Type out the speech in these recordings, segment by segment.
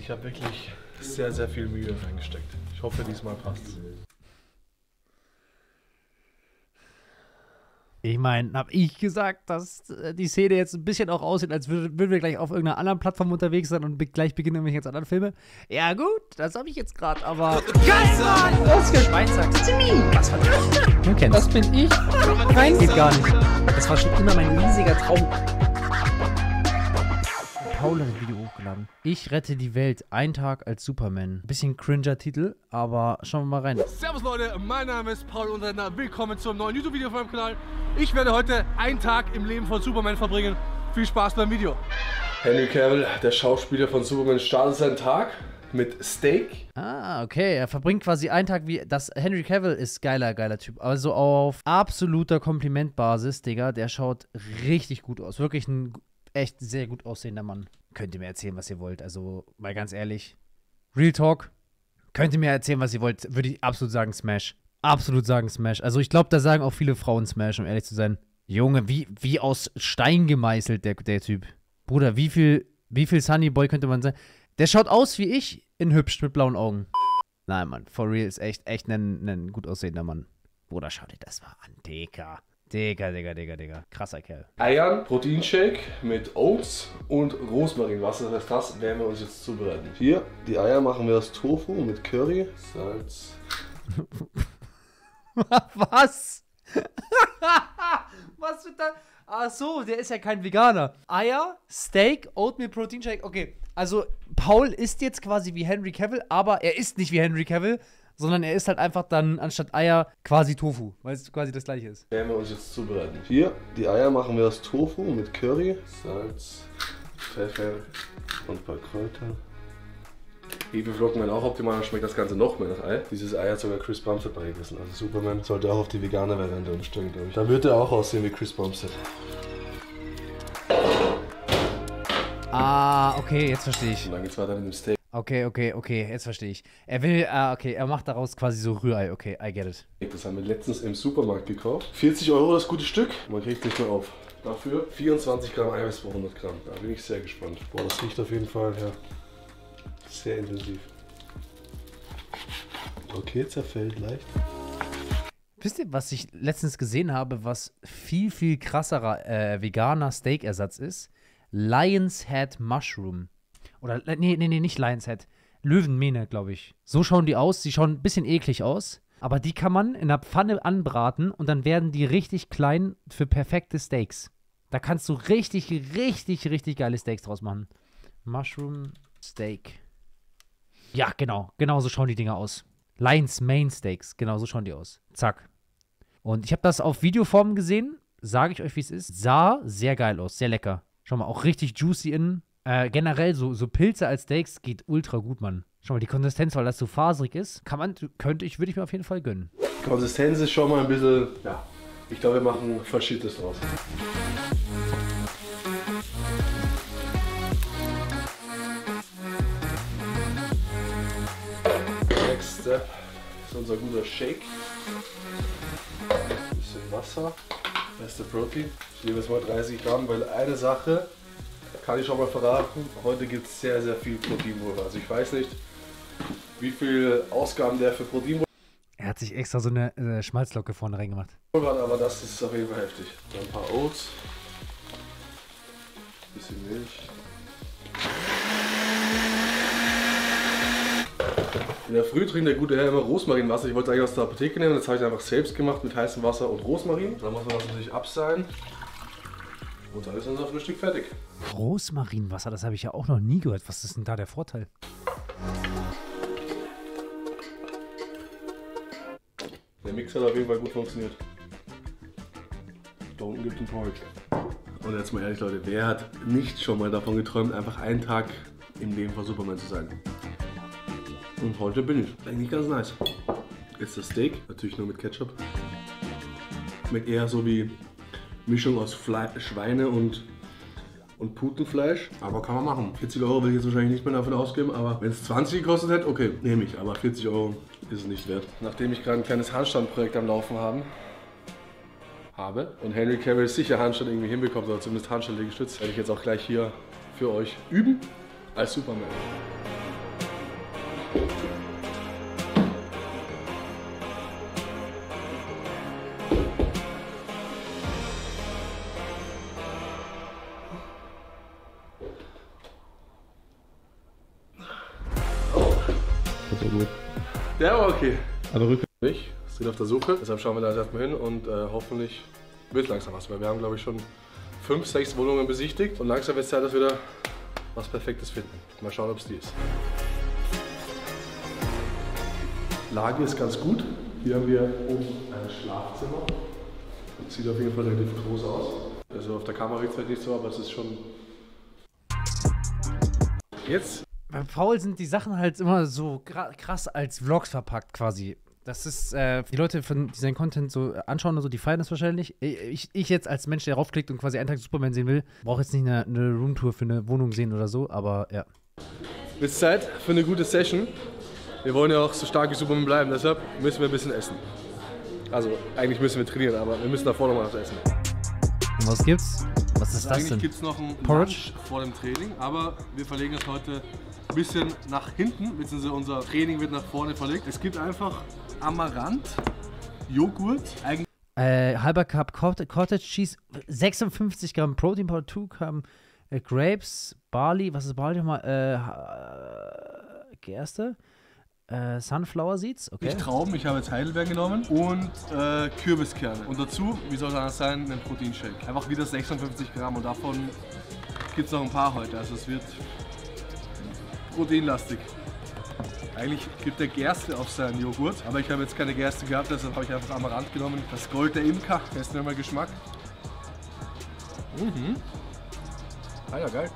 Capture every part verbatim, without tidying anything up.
Ich habe wirklich sehr, sehr viel Mühe reingesteckt. Ich hoffe, diesmal passt's. Ich meine, habe ich gesagt, dass die Szene jetzt ein bisschen auch aussieht, als würden wir gleich auf irgendeiner anderen Plattform unterwegs sein und gleich beginnen irgendwelche ganz anderen Filme? Ja gut, das habe ich jetzt gerade, aber... Geil, Mann! Das ist Schweinsachs. Was war das? Du kennst. Das bin ich. Nein, geht gar nicht. Das war schon immer mein riesiger Traum. Paul hat ein Video hochgeladen. Ich rette die Welt, ein Tag als Superman. Bisschen cringer Titel, aber schauen wir mal rein. Servus Leute, mein Name ist Paul und willkommen zum neuen YouTube-Video auf meinem Kanal. Ich werde heute einen Tag im Leben von Superman verbringen. Viel Spaß beim Video. Henry Cavill, der Schauspieler von Superman, startet seinen Tag mit Steak. Ah, okay. Er verbringt quasi einen Tag wie... Das Henry Cavill ist geiler, geiler Typ. Also auf absoluter Komplimentbasis, Digga. Der schaut richtig gut aus. Wirklich ein... Echt sehr gut aussehender Mann. Könnt ihr mir erzählen, was ihr wollt. Also, mal ganz ehrlich. Real Talk. Könnt ihr mir erzählen, was ihr wollt. Würde ich absolut sagen, Smash. Absolut sagen, Smash. Also, ich glaube, da sagen auch viele Frauen Smash, um ehrlich zu sein. Junge, wie, wie aus Stein gemeißelt, der, der Typ. Bruder, wie viel, wie viel Sunny Boy könnte man sein? Der schaut aus wie ich, in hübsch, mit blauen Augen. Nein, Mann. For real ist echt, echt ein, ein gut aussehender Mann. Bruder, schau dir das mal an, Digga. Digga, Digga, Digga, Digga. Krasser Kerl. Eiern, Proteinshake mit Oats und Rosmarinwasser. Das, das werden wir uns jetzt zubereiten. Hier, die Eier machen wir aus Tofu mit Curry, Salz. Was? Was wird da? Ach so, der ist ja kein Veganer. Eier, Steak, Oatmeal, Proteinshake. Okay, also Paul ist jetzt quasi wie Henry Cavill, aber er ist nicht wie Henry Cavill. Sondern er isst halt einfach dann anstatt Eier quasi Tofu, weil es quasi das gleiche ist. Werden wir uns jetzt zubereiten. Hier, die Eier machen wir aus Tofu mit Curry, Salz, Pfeffer und ein paar Kräuter. Hefeflocken werden auch optimal, schmeckt das Ganze noch mehr nach Ei. Dieses Ei hat sogar Chris Bumstead beigemessen. Also Superman sollte auch auf die vegane Variante umstellen, glaube ich. Da wird er auch aussehen wie Chris Bumstead. Ah, okay, jetzt verstehe ich. Und dann geht's weiter mit dem Steak. Okay, okay, okay, jetzt verstehe ich. Er will, ah, okay, er macht daraus quasi so Rührei, okay, I get it. Das haben wir letztens im Supermarkt gekauft. vierzig Euro das gute Stück, man kriegt nicht mehr auf. Dafür vierundzwanzig Gramm Eiweiß pro hundert Gramm, da bin ich sehr gespannt. Boah, das riecht auf jeden Fall, ja, sehr intensiv. Okay, zerfällt leicht. Wisst ihr, was ich letztens gesehen habe, was viel, viel krasserer äh, veganer Steakersatz ist? Lion's Head Mushroom. Oder, nee, nee, nee, nicht Lions Head. Löwenmähne, glaube ich. So schauen die aus. Sie schauen ein bisschen eklig aus. Aber die kann man in einer Pfanne anbraten und dann werden die richtig klein für perfekte Steaks. Da kannst du richtig, richtig, richtig geile Steaks draus machen. Mushroom Steak. Ja, genau. Genau so schauen die Dinger aus. Lions Main Steaks. Genau so schauen die aus. Zack. Und ich habe das auf Videoform gesehen. Sage ich euch, wie es ist. Sah sehr geil aus. Sehr lecker. Schau mal, auch richtig juicy innen. Äh, generell, so, so Pilze als Steaks geht ultra gut, Mann. Schau mal, die Konsistenz, weil das so faserig ist, kann man, könnte ich, würde ich mir auf jeden Fall gönnen. Konsistenz ist schon mal ein bisschen, ja, ich glaube, wir machen Verschiedenes draus. Nächste ist unser guter Shake. Ein bisschen Wasser, beste Protein. Ich nehme jetzt mal dreißig Gramm, weil eine Sache... Kann ich schon mal verraten, heute gibt es sehr, sehr viel Proteinpulver. Also ich weiß nicht, wie viel Ausgaben der für Proteinpulver... Er hat sich extra so eine äh, Schmalzlocke vorne reingemacht. Aber das ist auf jeden Fall heftig. Dann ein paar Oats, ein bisschen Milch. In der Früh trinkt der gute Herr immer Rosmarinwasser. Ich wollte es eigentlich aus der Apotheke nehmen, das habe ich einfach selbst gemacht mit heißem Wasser und Rosmarin. Dann muss man das natürlich abseihen. Und dann ist unser Frühstück fertig. Rosmarinwasser, das habe ich ja auch noch nie gehört. Was ist denn da der Vorteil? Der Mix hat auf jeden Fall gut funktioniert. Da unten gibt es ein Porridge. Und jetzt mal ehrlich, Leute, wer hat nicht schon mal davon geträumt, einfach einen Tag im Leben von Superman zu sein? Und heute bin ich. Eigentlich ganz nice. Jetzt das Steak, natürlich nur mit Ketchup. Schmeckt eher so wie... Mischung aus Fle Schweine und, und Putenfleisch, aber kann man machen. vierzig Euro will ich jetzt wahrscheinlich nicht mehr davon ausgeben, aber wenn es zwanzig gekostet hätte, okay, nehme ich, aber vierzig Euro ist es nicht wert. Nachdem ich gerade ein kleines Handstandprojekt am Laufen haben, habe und Henry Cavill sicher Handstand irgendwie hinbekommt, oder zumindest Handstand gestützt, werde ich jetzt auch gleich hier für euch üben als Superman. Der war okay. Aber rückwärts nicht. Es geht auf der Suche. Deshalb schauen wir da erstmal hin und äh, hoffentlich wird langsam was. Weil wir haben, glaube ich, schon fünf, sechs Wohnungen besichtigt. Und langsam wird es Zeit, dass wir da was Perfektes finden. Mal schauen, ob es die ist. Lage ist ganz gut. Hier haben wir oben ein Schlafzimmer. Das sieht auf jeden Fall relativ groß aus. Also auf der Kamera sieht es halt nicht so, aber es ist schon. Jetzt. Beim Paul sind die Sachen halt immer so krass als Vlogs verpackt quasi. Das ist, äh, die Leute, die seinen Content so anschauen und so, die feiern das wahrscheinlich. Ich, ich jetzt als Mensch, der raufklickt und quasi einen Tag Superman sehen will, brauche jetzt nicht eine, eine Roomtour für eine Wohnung sehen oder so, aber ja. Ist Zeit für eine gute Session. Wir wollen ja auch so stark wie Superman bleiben, deshalb müssen wir ein bisschen essen. Also eigentlich müssen wir trainieren, aber wir müssen davor nochmal was essen. Und was gibt's? Was ist das denn? Eigentlich gibt's noch ein Porridge vor dem Training, aber wir verlegen das heute ein bisschen nach hinten, beziehungsweise unser Training wird nach vorne verlegt. Es gibt einfach Amaranth, Joghurt, eigentlich äh, halber Cup Cottage Cheese, sechsundfünfzig Gramm Protein Powder, zwei Gramm äh, Grapes, Barley, was ist Barley nochmal? Äh, Gerste, äh, Sunflower Seeds, okay. Nicht Trauben, ich habe jetzt Heidelbeeren genommen und äh, Kürbiskerne. Und dazu, wie soll es anders sein, einen Proteinshake. Einfach wieder sechsundfünfzig Gramm und davon gibt es noch ein paar heute, also es wird proteinlastig. Eigentlich gibt er Gerste auf seinen Joghurt, aber ich habe jetzt keine Gerste gehabt, deshalb habe ich einfach Amaranth genommen. Das Gold der Imker, testen wir mal Geschmack. Mhm. Ah ja, geil.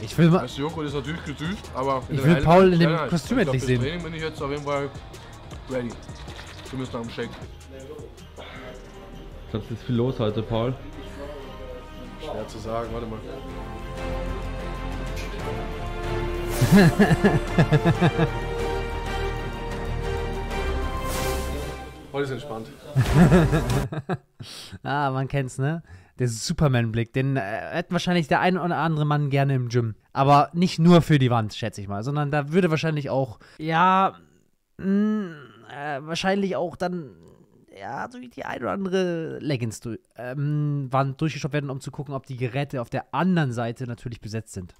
Ich will mal. Das Joghurt ist natürlich gesüßt, aber. Ich will Paul in dem Kostüm endlich sehen. Deswegen bin ich jetzt auf jeden Fall ready. Wir müssen noch einen Shake. Das ist viel los heute, Paul. Schwer zu sagen, warte mal. Heute ist entspannt. Ah, man kennt's, ne? Der Superman-Blick, den äh, hätten wahrscheinlich der ein oder andere Mann gerne im Gym. Aber nicht nur für die Wand, schätze ich mal, sondern da würde wahrscheinlich auch, ja, mh, äh, wahrscheinlich auch dann, ja, durch die ein oder andere Leggings durch, ähm, Wand durchgeschoben werden, um zu gucken, ob die Geräte auf der anderen Seite natürlich besetzt sind.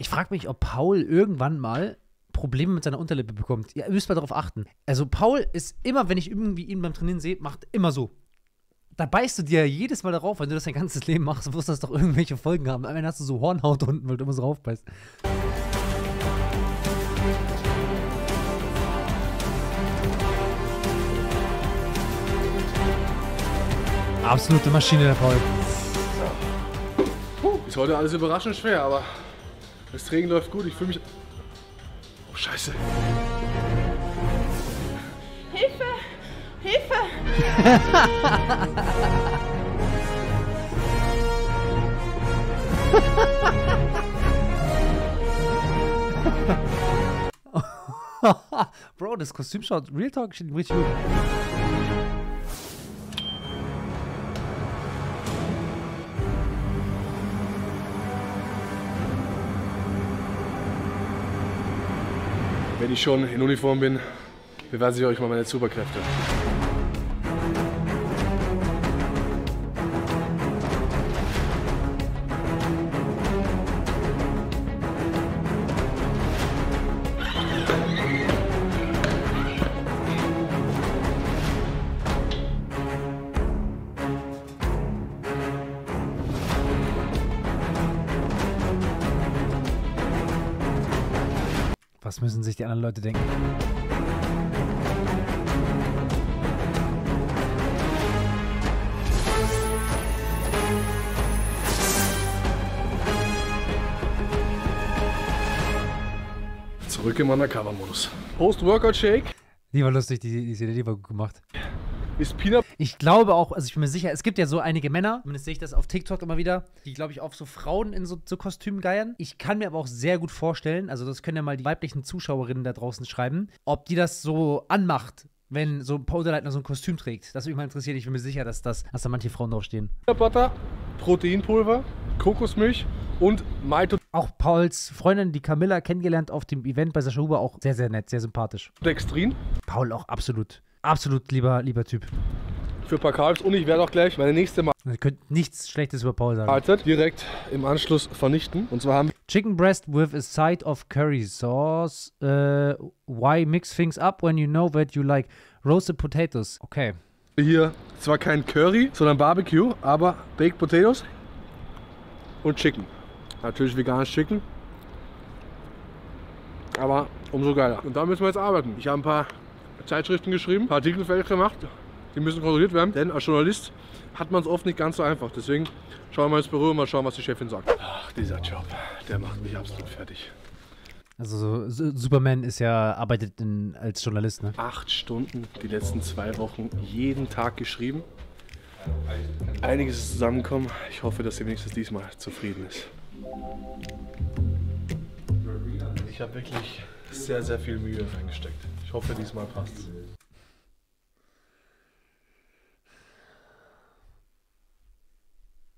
Ich frage mich, ob Paul irgendwann mal Probleme mit seiner Unterlippe bekommt. Ja, ihr müsst mal darauf achten. Also Paul ist immer, wenn ich irgendwie ihn beim Trainieren sehe, macht immer so. Da beißt du dir jedes Mal darauf, wenn du das dein ganzes Leben machst, wirst das doch irgendwelche Folgen haben. Am Ende hast du so Hornhaut unten, weil du immer so drauf beißt. Absolute Maschine, der Paul. So. Ist heute alles überraschend schwer, aber das Training läuft gut, ich fühle mich. Oh, Scheiße. Hilfe! Hilfe! Bro, das Kostüm schaut Real Talk steht richtig gut. Wenn ich schon in Uniform bin, beweise ich euch mal meine Superkräfte. Was müssen sich die anderen Leute denken? Zurück im Undercover-Modus. Post-Workout-Shake. Die war lustig, die Szene, die, die war gut gemacht. Ist Peanut. Ich glaube auch, also ich bin mir sicher, es gibt ja so einige Männer, zumindest sehe ich das auf TikTok immer wieder, die, glaube ich, auf so Frauen in so, so Kostümen geiern. Ich kann mir aber auch sehr gut vorstellen, also das können ja mal die weiblichen Zuschauerinnen da draußen schreiben, ob die das so anmacht, wenn so ein Poserleitner so ein Kostüm trägt. Das würde mich mal interessieren. Ich bin mir sicher, dass, das, dass da manche Frauen draufstehen. Butter, Proteinpulver, Kokosmilch und Maito. Auch Pauls Freundin, die Camilla, kennengelernt auf dem Event bei Sascha Huber, auch sehr, sehr nett, sehr sympathisch. Dextrin. Paul auch absolut, absolut lieber, lieber Typ. Für ein paar Carbs und ich werde auch gleich meine nächste Mal. Ihr könnt nichts Schlechtes über Paul sagen. Haltet direkt im Anschluss vernichten. Und zwar haben Chicken breast with a side of curry sauce. Uh, why mix things up when you know that you like roasted potatoes? Okay. Hier zwar kein Curry, sondern Barbecue, aber Baked Potatoes und Chicken. Natürlich veganes Chicken. Aber umso geiler. Und da müssen wir jetzt arbeiten. Ich habe ein paar Zeitschriften geschrieben, ein paar Artikel fertig gemacht. Die müssen kontrolliert werden, denn als Journalist hat man es oft nicht ganz so einfach. Deswegen schauen wir mal ins Büro und mal schauen, was die Chefin sagt. Ach, dieser Job, der macht mich absolut fertig. Also Superman ist ja, arbeitet in, als Journalist, ne? Acht Stunden, die letzten zwei Wochen, jeden Tag geschrieben. Einiges ist zusammengekommen. Ich hoffe, dass sie wenigstens diesmal zufrieden ist. Ich habe wirklich sehr, sehr viel Mühe reingesteckt. Ich hoffe, diesmal passt's.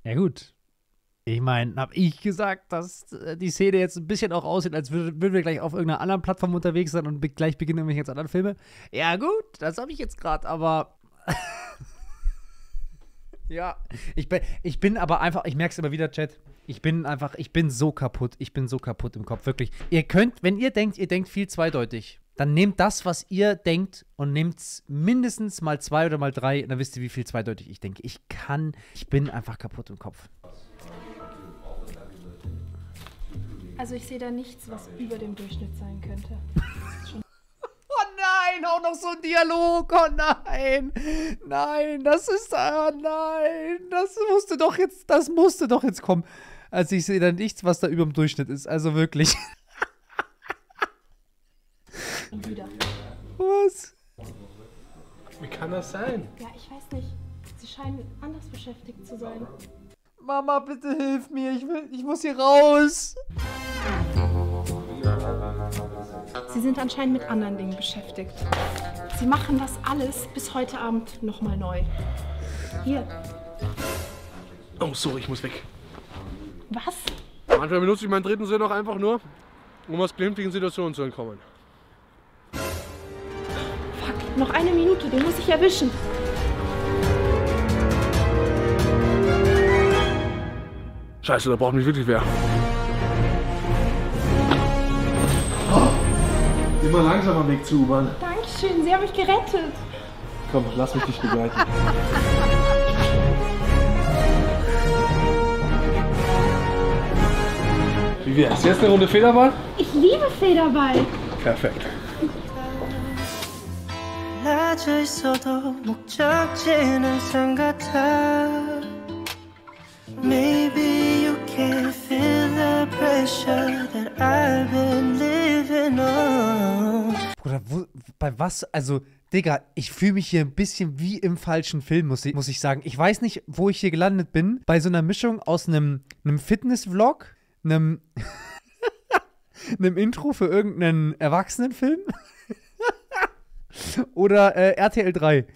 Ja gut, ich meine, habe ich gesagt, dass die Szene jetzt ein bisschen auch aussieht, als würden wir gleich auf irgendeiner anderen Plattform unterwegs sein und gleich beginnen irgendwelche jetzt anderen Filme. Ja gut, das habe ich jetzt gerade, aber ja, ich bin, ich bin aber einfach, ich merke es immer wieder, Chat, ich bin einfach, ich bin so kaputt, ich bin so kaputt im Kopf, wirklich. Ihr könnt, wenn ihr denkt, ihr denkt viel zweideutig, dann nehmt das, was ihr denkt und nehmt es mindestens mal zwei oder mal drei und dann wisst ihr, wie viel zweideutig ich denke. Ich kann, ich bin einfach kaputt im Kopf. Also ich sehe da nichts, was über dem Durchschnitt sein könnte. Oh nein, auch noch so ein Dialog, oh nein, nein, das ist, oh nein, das musste doch jetzt, das musste doch jetzt kommen. Also ich sehe da nichts, was da über dem Durchschnitt ist, also wirklich. Wieder. Was? Wie kann das sein? Ja, ich weiß nicht. Sie scheinen anders beschäftigt zu sein. Mama, bitte hilf mir. Ich will, ich muss hier raus. Sie sind anscheinend mit anderen Dingen beschäftigt. Sie machen das alles bis heute Abend nochmal neu. Hier. Oh, sorry, ich muss weg. Was? Manchmal benutze ich meinen dritten Sinn auch einfach nur, um aus glimpflichen Situationen zu entkommen. Noch eine Minute, den muss ich erwischen. Scheiße, da braucht mich wirklich wer. Oh, immer langsamer Weg zur U-Bahn. Dankeschön, Sie haben mich gerettet. Komm, lass mich dich begleiten. Wie wär's? Jetzt eine Runde Federball? Ich liebe Federball. Perfekt. Maybe you can feel the pressure that I've been living on. Bruder, wo, bei was? Also, Digga, ich fühle mich hier ein bisschen wie im falschen Film, muss ich, muss ich sagen. Ich weiß nicht, wo ich hier gelandet bin. Bei so einer Mischung aus einem, einem Fitness-Vlog, einem, einem Intro für irgendeinen Erwachsenenfilm. Oder äh, R T L drei.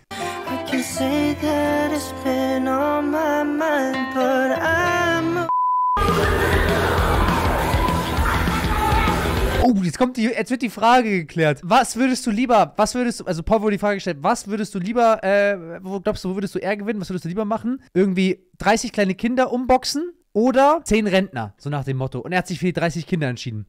Oh, jetzt kommt die, jetzt wird die Frage geklärt. Was würdest du lieber, was würdest du, also Paul wurde die Frage gestellt, was würdest du lieber, äh, wo glaubst du, wo würdest du eher gewinnen, was würdest du lieber machen? Irgendwie dreißig kleine Kinder umboxen oder zehn Rentner, so nach dem Motto. Und er hat sich für die dreißig Kinder entschieden.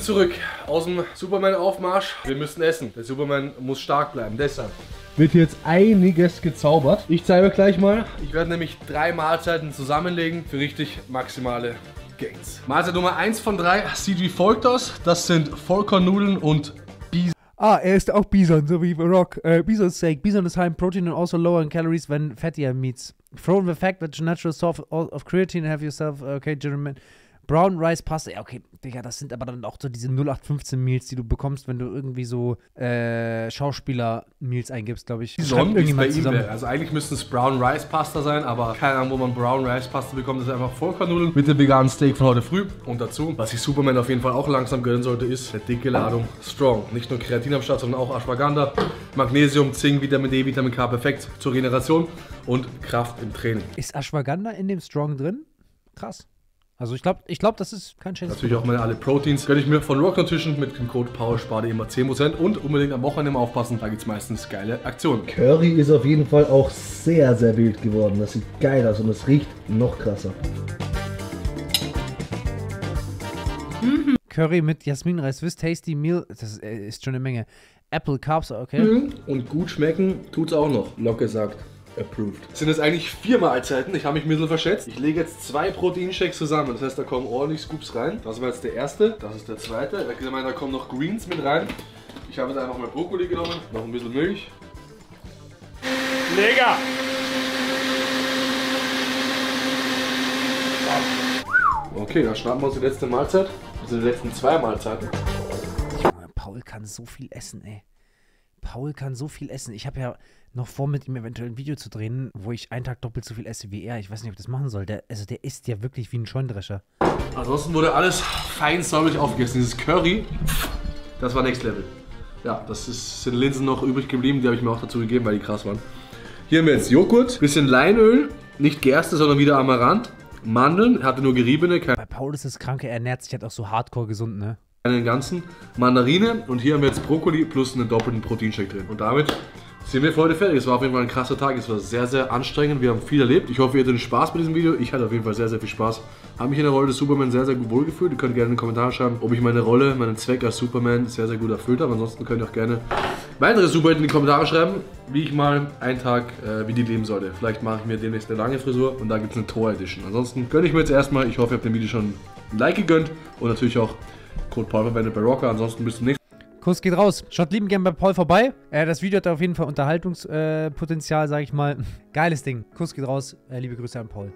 Zurück aus dem Superman-Aufmarsch. Wir müssen essen. Der Superman muss stark bleiben. Deshalb wird jetzt einiges gezaubert. Ich zeige euch gleich mal. Ich werde nämlich drei Mahlzeiten zusammenlegen für richtig maximale Gains. Mahlzeit Nummer eins von drei sieht wie folgt aus. Das sind Vollkornnudeln und Bison. Ah, er ist auch Bison, so wie Rock. Uh, Bison Steak. Bison is high in protein and also lower in calories than fattier meats. From the fact that natural source of creatine have yourself, okay, German... Brown Rice Pasta, ja okay, Digga, das sind aber dann auch so diese null acht fünfzehn Meals, die du bekommst, wenn du irgendwie so äh, Schauspieler-Meals eingibst, glaube ich. Sonst nichts bei ihm wäre. Also eigentlich müssten es Brown Rice Pasta sein, aber keine Ahnung, wo man Brown Rice Pasta bekommt, das ist einfach Vollkornnudeln mit dem veganen Steak von heute früh. Und dazu, was sich Superman auf jeden Fall auch langsam gönnen sollte, ist eine dicke Ladung Strong. Nicht nur Kreatin am Start, sondern auch Ashwagandha, Magnesium, Zink, Vitamin D, Vitamin K, perfekt zur Regeneration und Kraft im Training. Ist Ashwagandha in dem Strong drin? Krass. Also ich glaube, ich glaub, das ist kein Scheiß. Natürlich auch meine alle Proteins. Gönne ich mir von Rock Nutrition mit dem Code Power spare immer zehn Prozent und unbedingt am Wochenende aufpassen, da gibt es meistens geile Aktionen. Curry ist auf jeden Fall auch sehr, sehr wild geworden. Das sieht geil aus und es riecht noch krasser. Mhm. Curry mit Jasminreis, Swiss Tasty Meal, das ist schon eine Menge. Apple Carbs, okay. Mhm. Und gut schmecken tut's auch noch, locker gesagt. Approved. Sind das eigentlich vier Mahlzeiten? Ich habe mich ein bisschen verschätzt. Ich lege jetzt zwei Proteinshakes zusammen. Das heißt, da kommen ordentlich Scoops rein. Das war jetzt der erste. Das ist der zweite. Da kommen noch Greens mit rein. Ich habe jetzt einfach mal Brokkoli genommen. Noch ein bisschen Milch. Mega! Okay, dann starten wir uns die letzte Mahlzeit. Das sind die letzten zwei Mahlzeiten. Junge, Paul kann so viel essen, ey. Paul kann so viel essen. Ich habe ja noch vor, mit ihm eventuell ein Video zu drehen, wo ich einen Tag doppelt so viel esse wie er. Ich weiß nicht, ob ich das machen soll. Der, also der isst ja wirklich wie ein Scheundrescher. Ansonsten wurde alles fein säuberlich aufgegessen. Dieses Curry, das war Next Level. Ja, das ist, sind Linsen noch übrig geblieben. Die habe ich mir auch dazu gegeben, weil die krass waren. Hier haben wir jetzt Joghurt, bisschen Leinöl, nicht Gerste, sondern wieder Amaranth. Mandeln, hatte nur geriebene. Bei Paul ist das Kranke, er ernährt sich halt auch so hardcore gesund, ne? Den ganzen Mandarine und hier haben wir jetzt Brokkoli plus einen doppelten Proteinshake drin. Und damit sind wir für heute fertig. Es war auf jeden Fall ein krasser Tag. Es war sehr, sehr anstrengend. Wir haben viel erlebt. Ich hoffe, ihr hattet Spaß bei diesem Video. Ich hatte auf jeden Fall sehr, sehr viel Spaß. Habe mich in der Rolle des Superman sehr, sehr gut wohlgefühlt. Ihr könnt gerne in den Kommentaren schreiben, ob ich meine Rolle, meinen Zweck als Superman sehr, sehr gut erfüllt habe. Ansonsten könnt ihr auch gerne weitere Superhelden in die Kommentare schreiben, wie ich mal einen Tag, äh, wie die leben sollte. Vielleicht mache ich mir demnächst eine lange Frisur und da gibt es eine Tor-Edition. Ansonsten gönne ich mir jetzt erstmal, ich hoffe, ihr habt dem Video schon ein Like gegönnt und natürlich auch Code Paul verwendet bei Rocker, ansonsten bis zum nächsten Mal. Kuss geht raus. Schaut lieben gerne bei Paul vorbei. Äh, das Video hat auf jeden Fall Unterhaltungspotenzial, äh, sage ich mal. Geiles Ding. Kuss geht raus. Äh, liebe Grüße an Paul.